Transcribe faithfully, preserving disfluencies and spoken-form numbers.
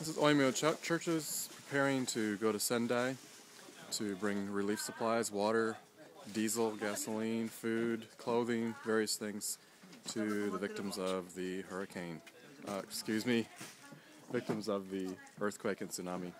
This is Oyumino Churches preparing to go to Sendai to bring relief supplies, water, diesel, gasoline, food, clothing, various things to the victims of the hurricane, uh, excuse me, victims of the earthquake and tsunami.